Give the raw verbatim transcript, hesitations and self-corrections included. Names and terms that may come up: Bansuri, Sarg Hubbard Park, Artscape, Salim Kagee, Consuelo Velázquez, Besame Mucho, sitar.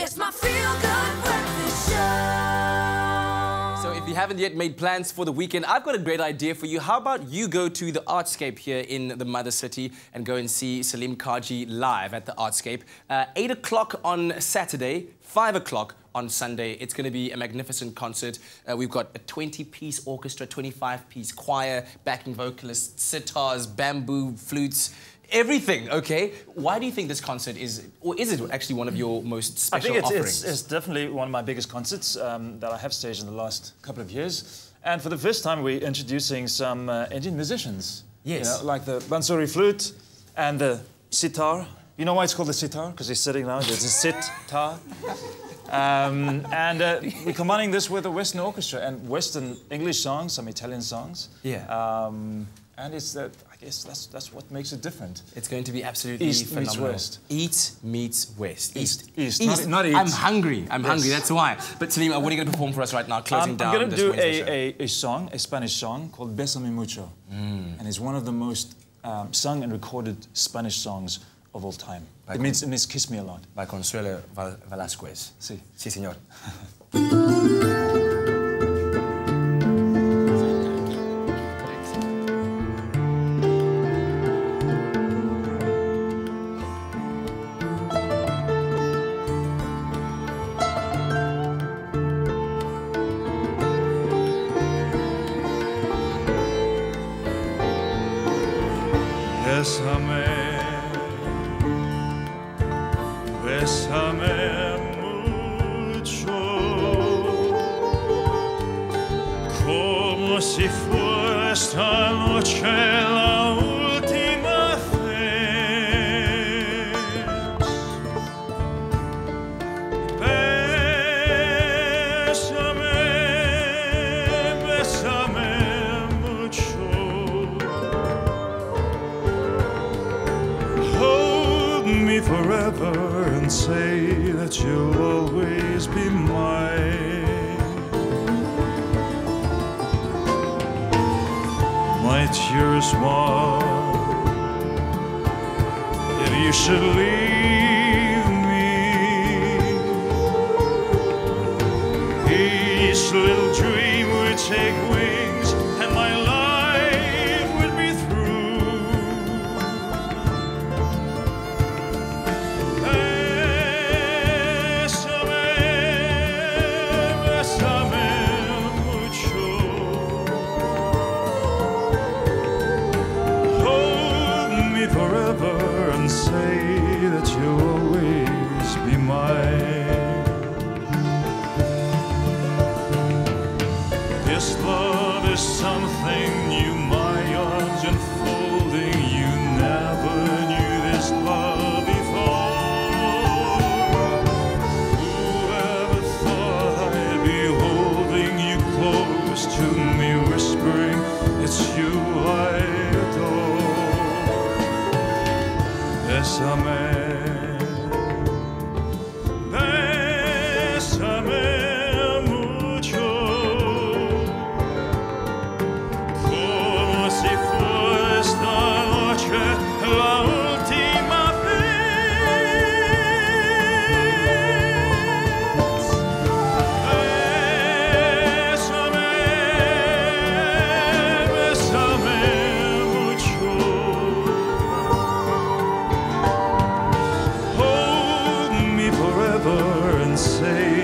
It's my feel-good breakfast show. So if you haven't yet made plans for the weekend, I've got a great idea for you. How about you go to the Artscape here in the Mother City and go and see Salim Kagee live at the Artscape. Uh, eight o'clock on Saturday, five o'clock on Sunday. It's going to be a magnificent concert. Uh, we've got a twenty-piece orchestra, twenty-five-piece choir, backing vocalists, sitars, bamboo, flutes. Everything, okay? Why do you think this concert is, or is it actually one of your most special offerings? I think it's, it's, it's definitely one of my biggest concerts um, that I have staged in the last couple of years. And for the first time, we're introducing some uh, Indian musicians. Yes. You know, like the Bansuri flute and the sitar. You know why it's called the sitar? Because he's sitting now, there's a sitar. Um, and uh, we're combining this with a Western orchestra and Western English songs, some Italian songs. Yeah. Um, And it's that, I guess that's, that's what makes it different. It's going to be absolutely East phenomenal. Meets West. East meets West. East. East. East. East. Not, not East. I'm hungry. I'm yes. hungry, that's why. But Salim, what are you going to perform for us right now, closing um, down I'm going to do a, a, a song, a Spanish song, called Besame Mucho. Mm. And it's one of the most um, sung and recorded Spanish songs of all time. By it means, it means kiss me a lot. By Consuelo Velázquez. Sí. Sí, señor. Bésame, bésame mucho, como si fuera esta noche la última vez. Bésame, bésame mucho. Me forever and say that you'll always be mine. My tears fall if you should leave me. Each little dream would take wings and my life forever and say that you'll always be mine. This love is something new, my arms unfolding. You never knew this love before. Whoever thought I'd be holding you close to me, whispering it's you I adore. Bésame, bésame mucho, como si fuera esta noche la última vez. Bésame, bésame mucho. Say